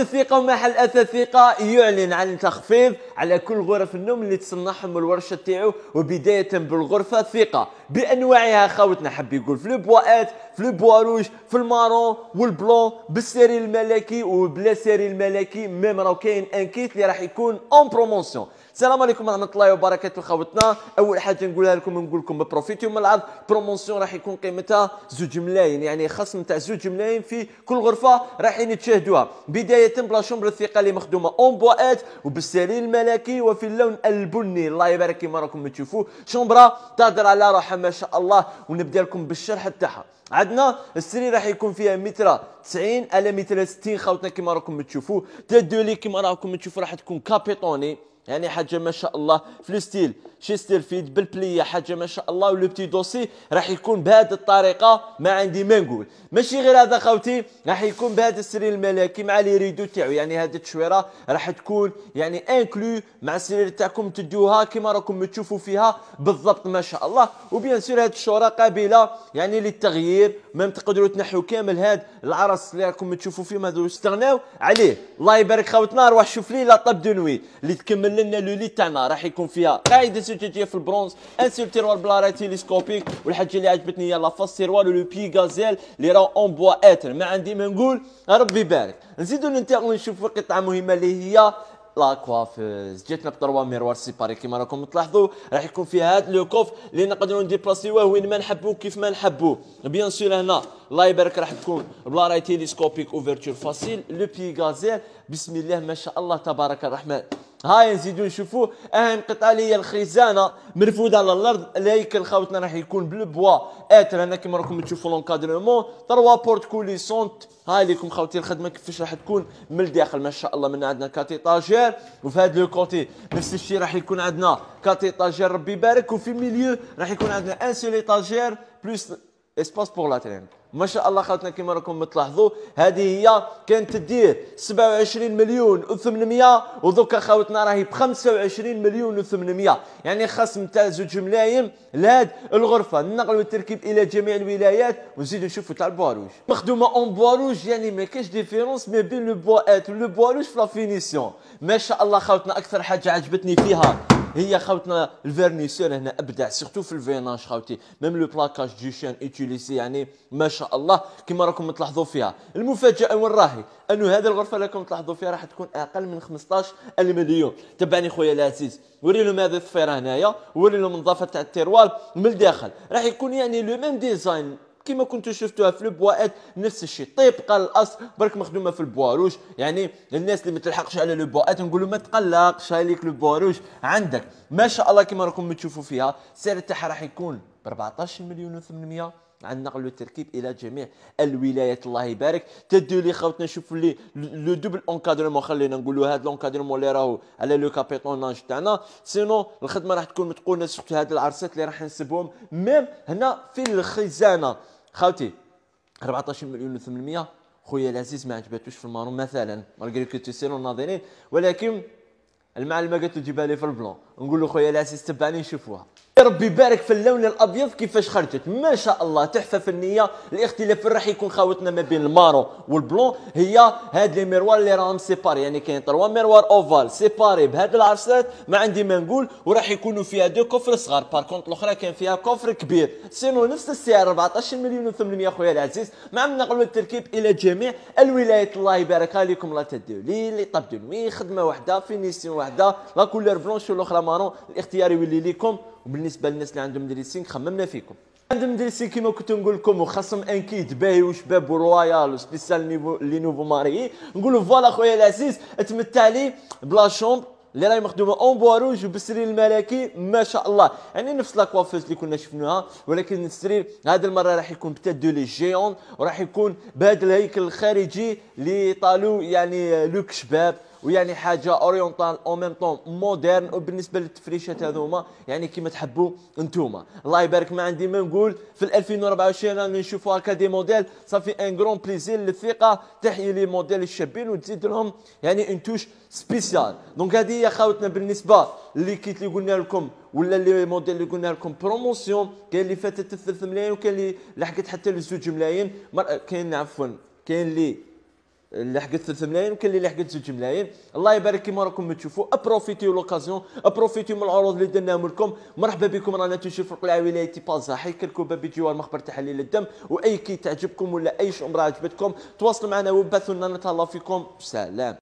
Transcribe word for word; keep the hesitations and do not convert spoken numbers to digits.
الثقة محل أثاث ثقة يعلن عن تخفيض على كل غرف النوم اللي تصنعهم الورشة تاعو، وبداية بالغرفة ثقة بأنواعها خاوتنا. حاب يقول في البواءات، في البوا روج، في المارون والبلون، بالسيري الملكي وبلا سيري الملكي، ميم راهو كاين ان كيت اللي راح يكون اون بروموسيون. السلام عليكم ورحمة الله وبركاته خاوتنا. أول حاجة نقولها لكم نقول لكم بروفيتيو من العرض، بروموسيون راح يكون قيمتها زوج ملايين، يعني خصم تاع زوج ملايين في كل غرفة راحين تشاهدوها، بداية بلا شومبر الثقة اللي مخدومة اون بواءات وبالسيري الملكي وفي اللون البني الله يبارك كيما راكم تشوفوا، شومبرا تهدر على روحها ما شاء الله. ونبدا لكم بالشرح تاعها. عندنا السرير راح يكون فيها متر تسعين على متر ستين خاوتنا كيما راكم تشوفوا، تادولي كيما راكم تشوفوا راح تكون كابيتوني، يعني حاجه ما شاء الله في الستيل شي ستيل فيد بالبليه حاجه ما شاء الله. ولو بتي دوسي راح يكون بهذه الطريقه، ما عندي ما نقول. ماشي غير هذا خوتي، راح يكون بهذا السرير الملكي مع لي ريدو تاعو، يعني هذه التشويره راح تكون يعني انكلو مع السرير تاعكم، تدوها كما راكم تشوفوا فيها بالضبط ما شاء الله. وبيان سور هذه الشوره قابله يعني للتغيير، ما تقدروا تنحوا كامل هذا العرس اللي راكم تشوفوا فيه، ما تستغناو عليه الله يبارك خوتنا. روح شوف لي لا طاب دو نوي اللي تكمل لنا لو لي تاعنا، راح يكون فيها قاعده زجاجيه في البرونز، ان سيل تيروار بلا راه تيليسكوبيك، والحاجه اللي عجبتني هي لافاس تيروار لو بي غازيل اللي راه اون بوا اتر، ما عندي ما نقول ربي يبارك. نزيدو ننتقلو نشوفو قطعه مهمه اللي هي لا كوافيز، جاتنا بطروا ميروار سيباري كيما راكم تلاحظوا، راح يكون فيها هذا لو كوف اللي نقدروا نديبلاسيوه وين ما نحبوا كيف ما نحبوا. بيان سور هنا الله يبارك راح تكون بلا راي تيليسكوبيك اوفرتور فاسيل لو بي غازيل، بسم الله ما شاء الله تبارك الرحمن. هاي نزيدو نشوفوا اهم قطعه اللي هي الخزانه مرفوده على الارض، الهيكل خاوتنا راح يكون بالبوا اتر، هنا كيما راكم تشوفوا لونكادرمون تروا بورت كوليسونت. هاي ليكم خاوتي الخدمه كيفاش راح تكون من الداخل ما شاء الله. من عندنا كات ايطاجير، وفي هذا لو كوتي نفس الشيء راح يكون عندنا كات ايطاجير ربي يبارك، وفي الميليو راح يكون عندنا ان سول ايطاجير بلوس اسباس بور لاترين ما شاء الله خاوتنا كما راكم تلاحظوا. هذه هي كانت تدير سبعة وعشرين مليون وثمنمية، ودوكا خاوتنا راهي ب خمسة وعشرين مليون وثمنمية، يعني خصم تاع زوج ملايم لهاد الغرفه. ننقلوا التركيب الى جميع الولايات ونزيدوا نشوفوا تاع البوا روج مخدومه اون بوا روج، يعني ما كاش ديفيرونس ما بين لو بواات ولو بوا روج في لا فينيسيون ما شاء الله خاوتنا. اكثر حاجه عجبتني فيها هي خاوتنا الفيرنيسور، هنا ابدع سيرتو في الفيناج خاوتي، ميم لو بلاكاج دي شان اوتيليزي يعني ما شاء الله كما راكم تلاحظوا فيها. المفاجاه وين راهي؟ انه هذه الغرفه اللي راكم تلاحظوا فيها راح تكون اقل من خمسطاش المليون. تبعني خويا العزيز، وري لهم هذه الضفيره هنايا، وري لهم النظافه تاع التيروال من الداخل، راح يكون يعني لو ميم ديزاين كما كنتوا شفتوها في البواءات، نفس الشيء طيبقه للاصل برك مخدومه في البوا روج. يعني الناس اللي ما تلحقش على البواءات نقول لهم ما تقلقش، هاي ليك البوا روج عندك ما شاء الله كما راكم تشوفوا فيها. السعر تاعها راح يكون ب أربعطاش مليون وثمنمية عن نقل التركيب الى جميع الولايات الله يبارك. تدوا لي خوتنا شوفوا لي لو دوبل اونكادرمون، خلينا نقولوا هذا لونكادرمون اللي راهو على لو كابيتوناج تاعنا، سينو الخدمه راح تكون متقونه سورتو هاد العرسات اللي راح نسبهم ميم هنا في الخزانه خاوتي. أربعطاش مليون وثمنمية خويا العزيز ما عجباتوش في المارون مثلا، مالغري كو تو سينو ناظرين، ولكن المعلمه قالت له جيبها لي في البلون، نقول له خويا العزيز تبعني نشوفوها. ربي يبارك في اللون الابيض كيفاش خرجت ما شاء الله تحفه فنيه. الاختلاف راح يكون خاوتنا ما بين المارون والبلون هي هاد لي ميروار اللي راهم سيباري، يعني كاين تروا ميروار اوفال سيباري بهاد العرسات ما عندي ما نقول، وراح يكونوا فيها دو كوفر صغار، بار كونت الاخرى كان فيها كوفر كبير، سينو نفس السعر أربعطاش مليون وثمنمية خويا العزيز. مع نقلوا التركيب الى جميع الولايات الله يبارك لكم، لا تديو لي لي طاب دو نوي خدمه واحده فينيسيون واحده، لا كولور بلونش والاخرى مارون، الاختيار يولي ليكم. وبالنسبه للناس اللي عندهم دريسينغ خممنا فيكم، عندهم دريسينغ كيما كنت نقول لكم وخصم انكيد باهي وشباب ورويال وسبيسيال نيفو لي نوفو ماري. نقولوا فوالا خويا العزيز اتمتع لي بلا شومب اللي راهي مخدومه اون بوا روج وبالسرير الملكي ما شاء الله، يعني نفس لاكوافيز اللي كنا شفناها، ولكن السرير هذه المره راح يكون بتا دو لي جيون، وراح يكون بهذا الهيكل الخارجي اللي طالو يعني لوك شباب، ويعني حاجه اورينتال او ميم طون مودرن. وبالنسبه للتفريشات هذوما يعني كيما تحبوا انتوما الله يبارك، ما عندي ما نقول. في ألفين وأربعة وعشرين رانا نشوفوا هكا دي موديل صافي ان غران بليزير للثقه، تحيي لي موديل الشابين وتزيد لهم يعني ان توش سبيسيال. دونك هذه هي خاوتنا بالنسبه اللي كيت اللي قلنا لكم، ولا اللي موديل اللي قلنا لكم بروموسيون، كاين اللي فاتت ثلاث ملايين وكاين اللي لحقت حتى لزوج ملايين، كاين عفوا كاين اللي اللي حقت ثلاث ملايين وكاين اللي حقت زوج ملايين. الله يبارك كيما راكم تشوفوا، ابروفيتيو لوكازيون، ابروفيتيو من العروض اللي درناهم لكم. مرحبا بكم، رانا تنشوف في القلعه ولايتي بازاحي، كركوبه بجوار مخبر تحليل الدم. واي كي تعجبكم ولا اي شي امراه عجبتكم تواصلوا معنا وبثوا لنا، نتهلاو فيكم، سلام.